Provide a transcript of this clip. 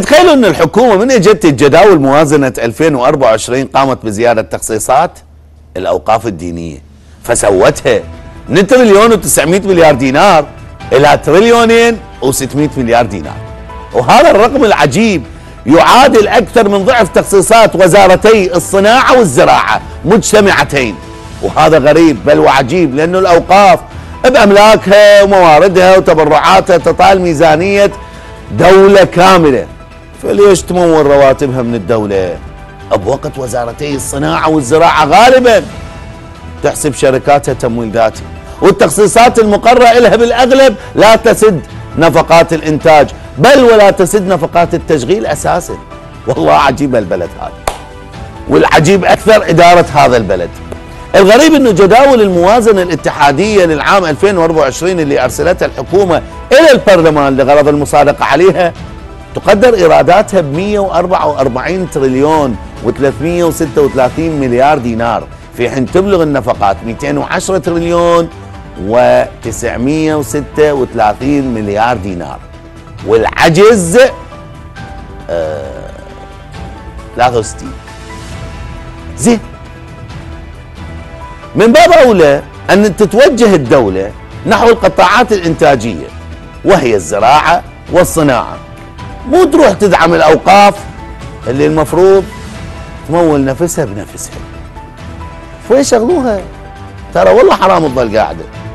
تخيلوا ان الحكومه من اجت الجداول موازنه 2024 قامت بزياده تخصيصات الاوقاف الدينيه، فسوتها من تريليون و900 مليار دينار الى تريليونين و600 مليار دينار، وهذا الرقم العجيب يعادل اكثر من ضعف تخصيصات وزارتي الصناعه والزراعه مجتمعتين، وهذا غريب بل وعجيب لانه الاوقاف باملاكها ومواردها وتبرعاتها تطال ميزانيه دولة كاملة، فليش تمول رواتبها من الدولة بوقت وزارتي الصناعة والزراعة غالبا تحسب شركاتها تمويل ذاتي، والتخصيصات المقرة لها بالأغلب لا تسد نفقات الإنتاج بل ولا تسد نفقات التشغيل أساسا. والله عجيبة البلد هذه، والعجيب أكثر إدارة هذا البلد. الغريب أنه جداول الموازنة الاتحادية للعام 2024 اللي أرسلتها الحكومة إلى البرلمان لغرض المصادقة عليها تقدر إيراداتها ب 144 تريليون و336 مليار دينار، في حين تبلغ النفقات 210 تريليون و936 مليار دينار، والعجز 63. زين، من باب أولى أن تتوجه الدولة نحو القطاعات الإنتاجية وهي الزراعة والصناعة، مو تروح تدعم الأوقاف اللي المفروض تمول نفسها بنفسها، فيشغلوها. ترى والله حرام تظل قاعدة.